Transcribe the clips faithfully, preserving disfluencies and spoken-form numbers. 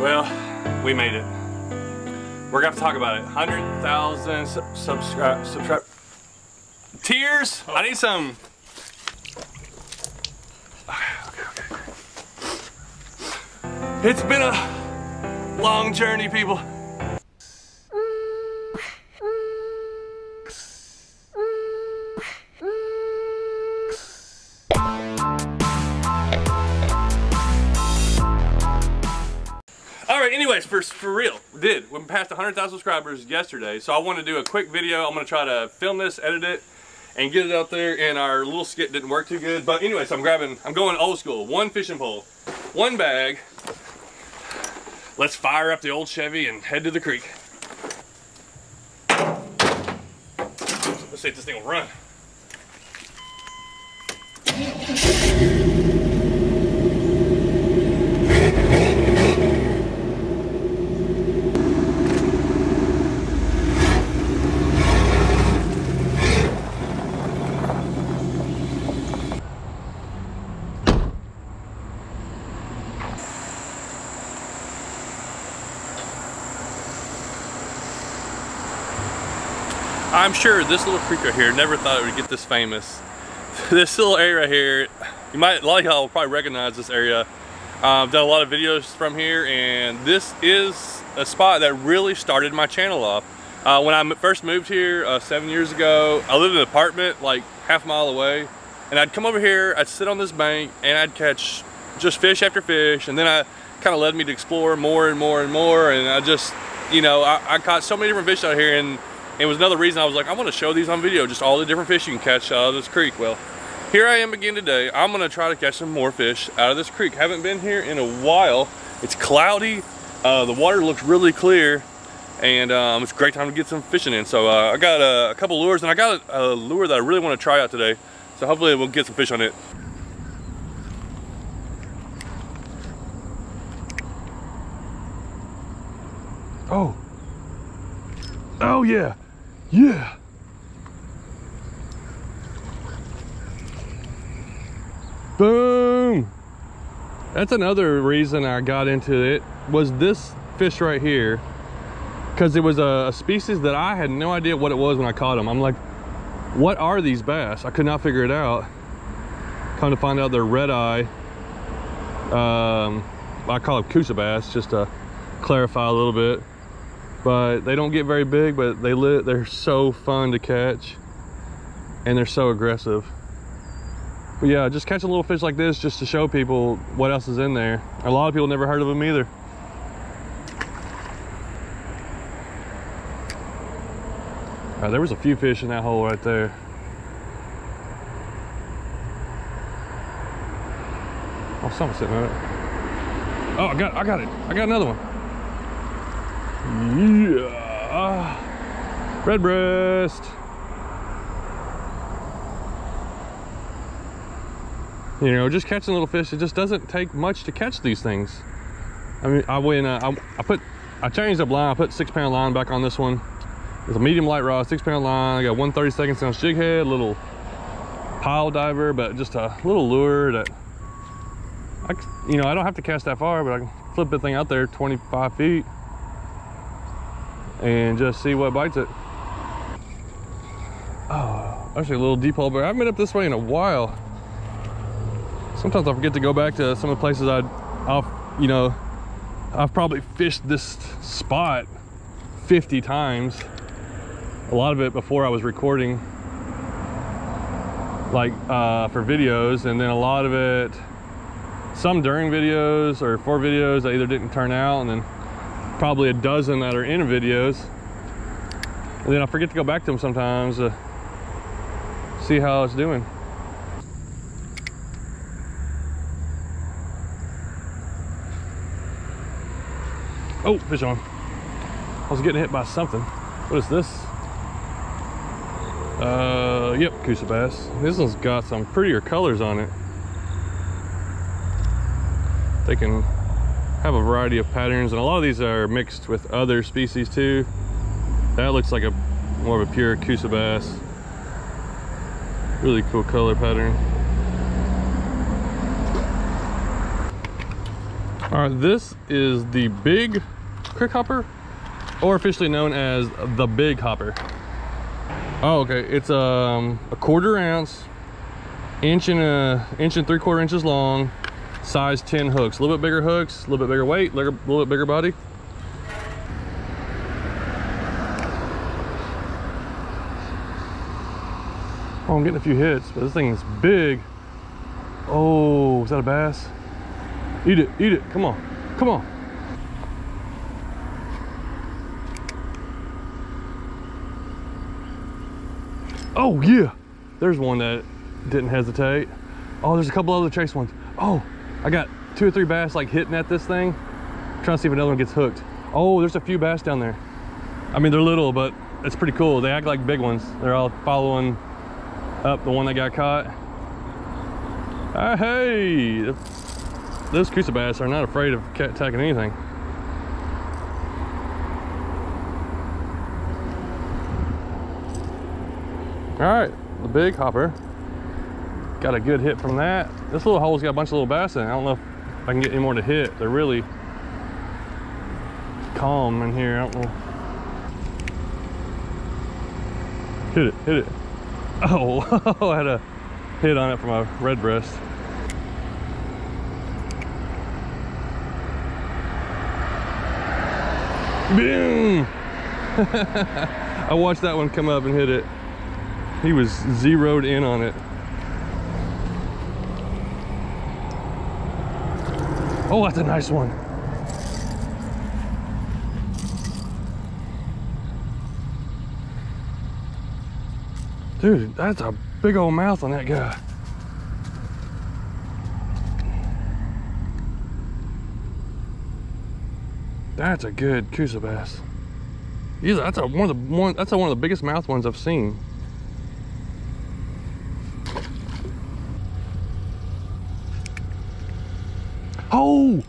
Well, we made it. We're gonna have to talk about it. one hundred thousand sub subscribe, subscribe. Tears! I need some. Okay, okay, okay. It's been a long journey, people. Anyways, for, for real, we did. We passed one hundred thousand subscribers yesterday, so I want to do a quick video. I'm going to try to film this, edit it, and get it out there, and our little skit didn't work too good. But anyways, I'm grabbing, I'm going old school. One fishing pole, one bag. Let's fire up the old Chevy and head to the creek. Let's see if this thing will run. I'm sure this little creek right here, never thought it would get this famous. This little area right here, you might, a lot of y'all will probably recognize this area. Uh, I've done a lot of videos from here, and this is a spot that really started my channel off. Uh, when I first moved here uh, seven years ago, I lived in an apartment like half a mile away, and I'd come over here, I'd sit on this bank, and I'd catch just fish after fish, and then I kind of led me to explore more and more and more, and I just, you know, I, I caught so many different fish out here, and it was another reason I was like, I want to show these on video, just all the different fish you can catch out of this creek. Well, here I am again today. I'm going to try to catch some more fish out of this creek. Haven't been here in a while. It's cloudy. Uh, the water looks really clear, and um, it's a great time to get some fishing in. So uh, I got a, a couple lures, and I got a, a lure that I really want to try out today. So hopefully we'll get some fish on it. Oh. Oh, yeah. Yeah. Boom. That's another reason I got into it, was this fish right here, because it was a, a species that I had no idea what it was when I caught them. I'm like, what are these bass? I could not figure it out. Come to find out they're red eye. Um, I call them coosa bass, just to clarify a little bit. But they don't get very big, but they lit, they're so fun to catch, and they're so aggressive. But yeah, just catch a little fish like this just to show people what else is in there. A lot of people never heard of them either. Uh, there was a few fish in that hole right there. Oh, something's sitting on it. Oh, I got, I got it. I got another one. Yeah, red breast. You know, just catching little fish. It just doesn't take much to catch these things. I mean, I went. Uh, I, I put. I changed up line. I put six pound line back on this one. It's a medium light rod, six pound line. I got one thirty-second ounce jig head, little pile diver, but just a little lure that. I, you know, I don't have to cast that far, but I can flip the thing out there twenty-five feet. And just see what bites it. Oh, actually a little deep hole, but I haven't been up this way in a while. Sometimes I forget to go back to some of the places I'd, I've, you know, I've probably fished this spot fifty times. A lot of it before I was recording, like uh, for videos, and then a lot of it, some during videos or for videos that either didn't turn out, and then probably a dozen that are in videos, and then I forget to go back to them sometimes to see how it's doing. Oh, fish on. I was getting hit by something. What is this? Uh, yep, coosa bass. This one's got some prettier colors on it. They can have a variety of patterns, and a lot of these are mixed with other species too. That looks like a more of a pure coosa bass. Really cool color pattern. All right, this is the big Crickhopper, or officially known as the Big Hopper. Oh, okay. It's um, a quarter ounce, inch and a inch and three quarter inches long, size ten hooks. A little bit bigger hooks, a little bit bigger weight, a little, little bit bigger body. Oh, I'm getting a few hits, but this thing is big. Oh, is that a bass? Eat it, eat it. Come on, come on. Oh yeah, there's one that didn't hesitate. Oh, there's a couple other chase ones. Oh, I got two or three bass like hitting at this thing. I'm trying to see if another one gets hooked. Oh, there's a few bass down there. I mean, they're little, but it's pretty cool. They act like big ones. They're all following up the one that got caught. Ah, hey, those Coosa bass are not afraid of attacking anything. All right, the Big Hopper. Got a good hit from that. This little hole's got a bunch of little bass in it. I don't know if I can get any more to hit. They're really calm in here. I don't know. Hit it, hit it. Oh, I had a hit on it from a redbreast. Boom! I watched that one come up and hit it. He was zeroed in on it. Oh, that's a nice one. Dude, that's a big old mouth on that guy. That's a good Coosa bass. Yeah, that's a, one of the one. That's a, one of the biggest mouth ones I've seen. Oh,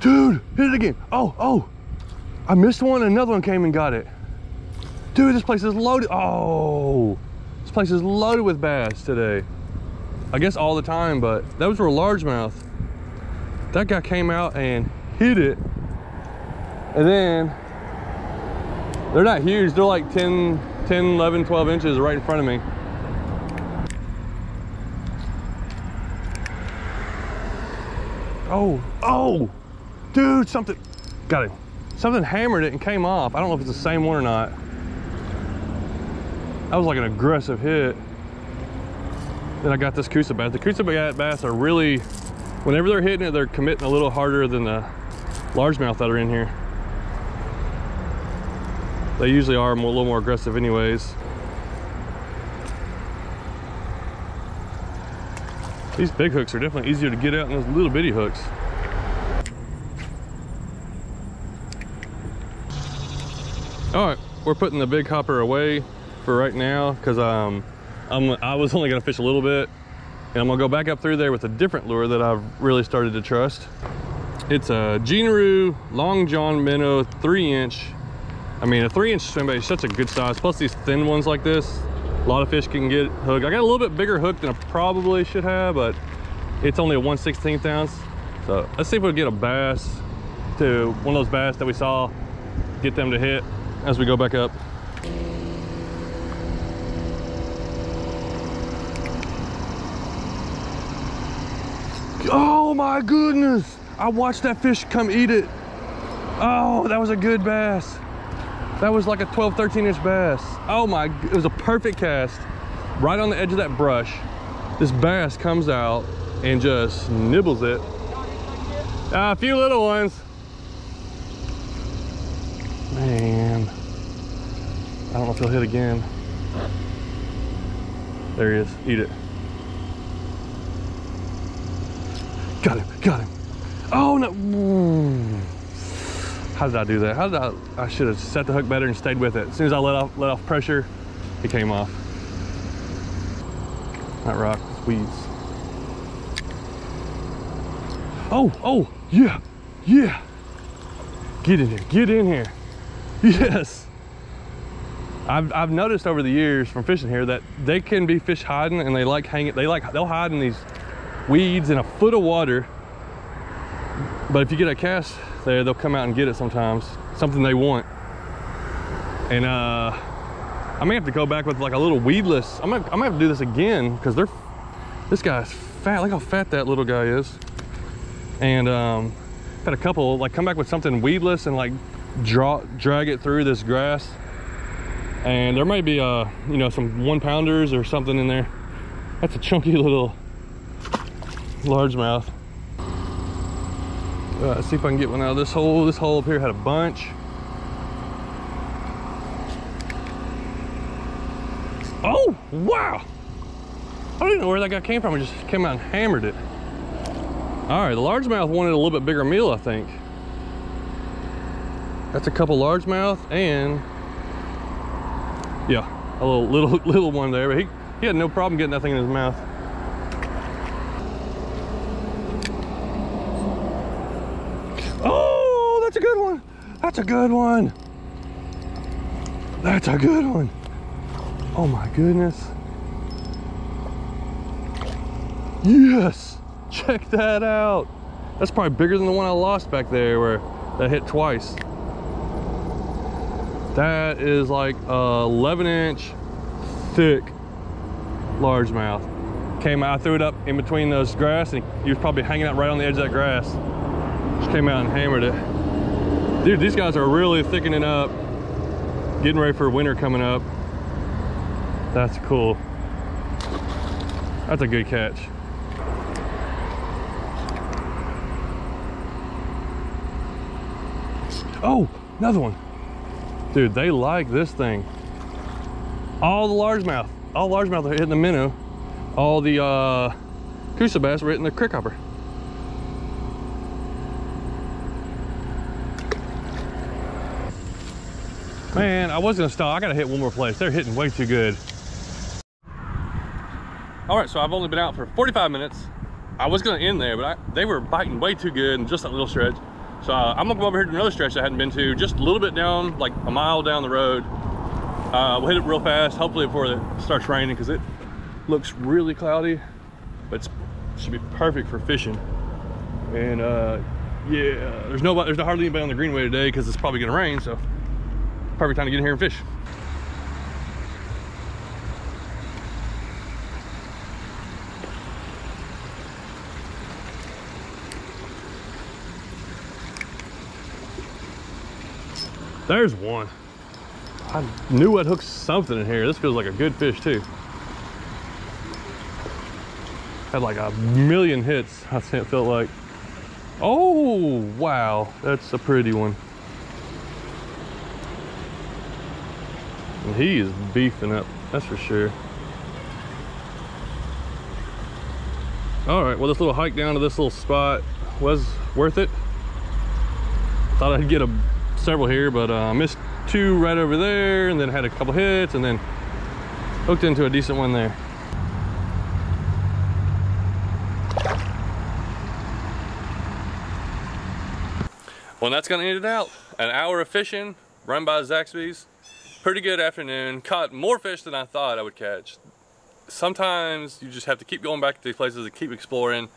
dude, hit it again. Oh, oh, I missed one. Another one came and got it. Dude, this place is loaded. Oh, this place is loaded with bass today. I guess all the time, but those were largemouth. That guy came out and hit it. And then they're not huge. They're like ten, eleven, twelve inches right in front of me. Oh, oh, dude, something, got it. Something hammered it and came off. I don't know if it's the same one or not. That was like an aggressive hit. Then I got this Coosa bass. The Coosa bass are really, whenever they're hitting it, they're committing a little harder than the largemouth that are in here. They usually are more, a little more aggressive anyways. These big hooks are definitely easier to get out than those little bitty hooks. All right, we're putting the Big Hopper away for right now because um, I'm, I was only gonna fish a little bit, and I'm gonna go back up through there with a different lure that I've really started to trust. It's a Jean Rue Long John Minnow three inch. I mean, a three inch swim bait is such a good size. Plus these thin ones like this, a lot of fish can get hooked. I got a little bit bigger hook than I probably should have, but it's only a one sixteenth ounce. So let's see if we can get a bass to one of those bass that we saw, get them to hit as we go back up. Oh my goodness. I watched that fish come eat it. Oh, that was a good bass. That was like a twelve, thirteen inch bass. Oh my, it was a perfect cast. Right on the edge of that brush, this bass comes out and just nibbles it. Uh, a few little ones. Man, I don't know if he'll hit again. There he is, eat it. Got him, got him. Oh no. Ooh. How did I do that? How did I, I should have set the hook better and stayed with it. As soon as I let off, let off pressure, it came off. Not rock, it's weeds. Oh, oh, yeah, yeah. Get in here, get in here. Yes. I've, I've noticed over the years from fishing here that they can be fish hiding and they like hanging, they like, they'll hide in these weeds in a foot of water. But if you get a cash there, they'll come out and get it sometimes, something they want. And uh, I may have to go back with like a little weedless. I might, I might have to do this again because they're, this guy's fat. Look how fat that little guy is. And um, had a couple like come back with something weedless and like draw, drag it through this grass. And there might be uh, you know, some one pounders or something in there. That's a chunky little largemouth. All right, let's see if I can get one out of this hole. This hole up here had a bunch. Oh, wow. I don't even know where that guy came from. I just came out and hammered it. All right, the largemouth wanted a little bit bigger meal, I think. That's a couple largemouth and yeah, a little little little one there, but he, he had no problem getting that thing in his mouth. Oh, that's a good one. That's a good one. That's a good one. Oh my goodness. Yes, check that out. That's probably bigger than the one I lost back there where that hit twice. That is like a eleven inch thick largemouth. Came out, I threw it up in between those grass and he was probably hanging out right on the edge of that grass. Just came out and hammered it. Dude, these guys are really thickening up, getting ready for winter coming up. That's cool. That's a good catch. Oh, another one. Dude, they like this thing. All the largemouth, all largemouth are hitting the minnow. All the uh, coosa bass were hitting the crickhopper. Man, I was gonna stop. I gotta hit one more place. They're hitting way too good. All right, so I've only been out for forty-five minutes. I was gonna end there, but I, they were biting way too good in just that little stretch. So uh, I'm gonna go over here to another stretch I hadn't been to, just a little bit down, like a mile down the road. Uh, we'll hit it real fast, hopefully before it starts raining, because it looks really cloudy, but it should be perfect for fishing. And uh, yeah, there's nobody, there's hardly anybody on the greenway today because it's probably gonna rain, so perfect time to get in here and fish. There's one. I knew I'd hook something in here. This feels like a good fish too. Had like a million hits, I felt like. Oh, wow. That's a pretty one. And he is beefing up, that's for sure. All right, well, this little hike down to this little spot was worth it. Thought I'd get a several here, but I uh, missed two right over there and then had a couple hits and then hooked into a decent one there. Well, that's gonna end it out. An hour of fishing, run by Zaxby's. Pretty good afternoon. Caught more fish than I thought I would catch. Sometimes you just have to keep going back to these places and keep exploring,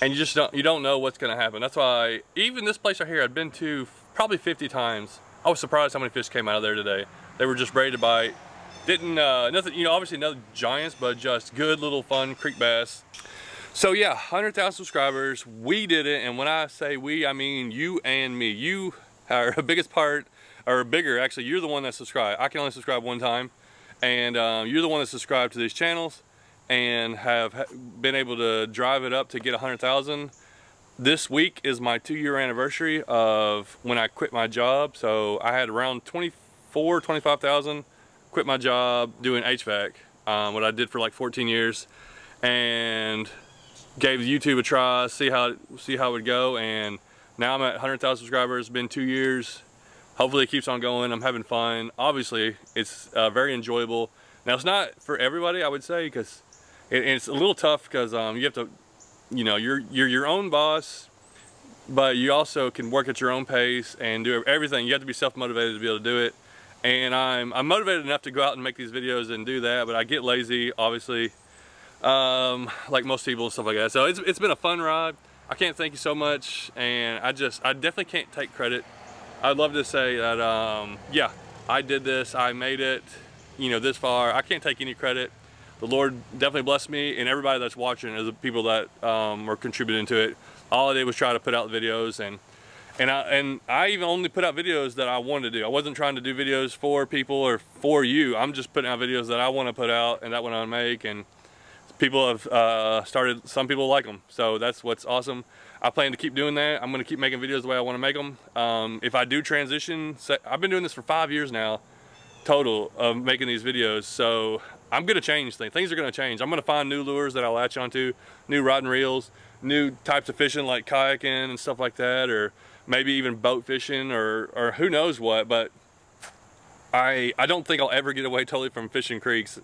and you just don't, you don't know what's gonna happen. That's why even this place right here I'd been to probably fifty times. I was surprised how many fish came out of there today. They were just ready to bite. Didn't, uh, nothing, you know, obviously no giants, but just good little fun creek bass. So yeah, one hundred thousand subscribers, we did it. And when I say we, I mean you and me. You are the biggest part, or bigger, actually, you're the one that subscribed. I can only subscribe one time. And uh, you're the one that subscribed to these channels and have been able to drive it up to get one hundred thousand. This week is my two year anniversary of when I quit my job. So I had around twenty-four, twenty-five thousand, quit my job doing H V A C, um, what I did for like fourteen years, and gave YouTube a try, see how, see how it would go. And now I'm at one hundred thousand subscribers, been two years. Hopefully it keeps on going. I'm having fun. Obviously it's uh, very enjoyable. Now it's not for everybody, I would say, because it, it's a little tough because um, you have to, you know, you're, you're your own boss, but you also can work at your own pace and do everything. You have to be self-motivated to be able to do it. And I'm, I'm motivated enough to go out and make these videos and do that, but I get lazy, obviously, um, like most people and stuff like that. So it's, it's been a fun ride. I can't thank you so much, and I just, I definitely can't take credit. I'd love to say that, um, yeah, I did this, I made it, you know, this far. I can't take any credit. The Lord definitely blessed me, and everybody that's watching is the people that um, were contributing to it. All I did was try to put out videos, and and I and I even only put out videos that I wanted to do. I wasn't trying to do videos for people or for you. I'm just putting out videos that I want to put out and that one I want to make, and people have uh, started. Some people like them, so that's what's awesome. I plan to keep doing that. I'm going to keep making videos the way I want to make them. Um, if I do transition, I've been doing this for five years now, total of making these videos, so I'm gonna change things. Things are gonna change. I'm gonna find new lures that I latch onto, new rod and reels, new types of fishing like kayaking and stuff like that, or maybe even boat fishing, or or who knows what. But I I don't think I'll ever get away totally from fishing creeks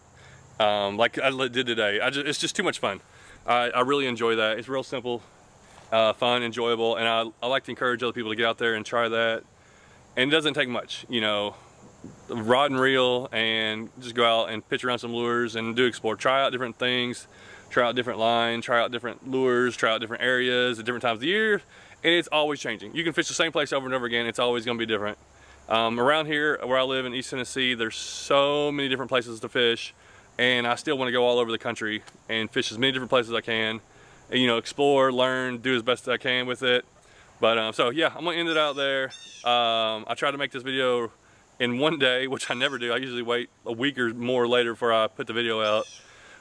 um, like I did today. I just, it's just too much fun. I, I really enjoy that. It's real simple, uh, fun, enjoyable, and I, I like to encourage other people to get out there and try that. And it doesn't take much, you know. Rod and reel, and just go out and pitch around some lures and do explore. Try out different things, try out different lines, try out different lures, try out different areas at different times of the year, and it's always changing. You can fish the same place over and over again. It's always going to be different. Um, around here where I live in East Tennessee, there's so many different places to fish, and I still want to go all over the country and fish as many different places as I can, and, you know, explore, learn, do as best as I can with it. But um, so yeah, I'm going to end it out there. Um, I tried to make this video in one day, which I never do. I usually wait a week or more later before I put the video out.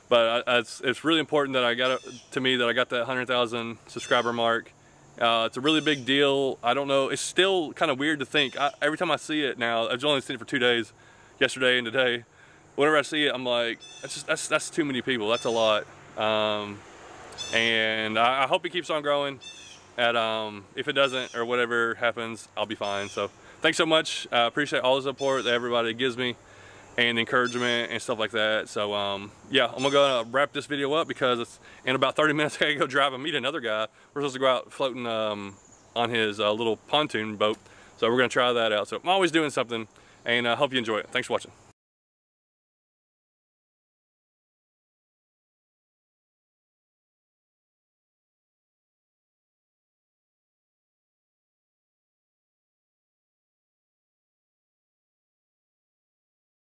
But I, I, it's, it's really important that I got a, to me that I got that one hundred thousand subscriber mark. Uh, it's a really big deal. I don't know. It's still kind of weird to think. I, every time I see it now, I've only seen it for two days, yesterday and today. Whenever I see it, I'm like, that's just, that's, that's too many people. That's a lot. Um, and I, I hope it keeps on growing. And um, if it doesn't or whatever happens, I'll be fine. So. Thanks so much. I uh, appreciate all the support that everybody gives me and encouragement and stuff like that. So um, yeah, I'm gonna go wrap this video up because it's, in about thirty minutes I gotta go drive and meet another guy. We're supposed to go out floating um, on his uh, little pontoon boat. So we're gonna try that out. So I'm always doing something, and I uh, hope you enjoy it. Thanks for watching.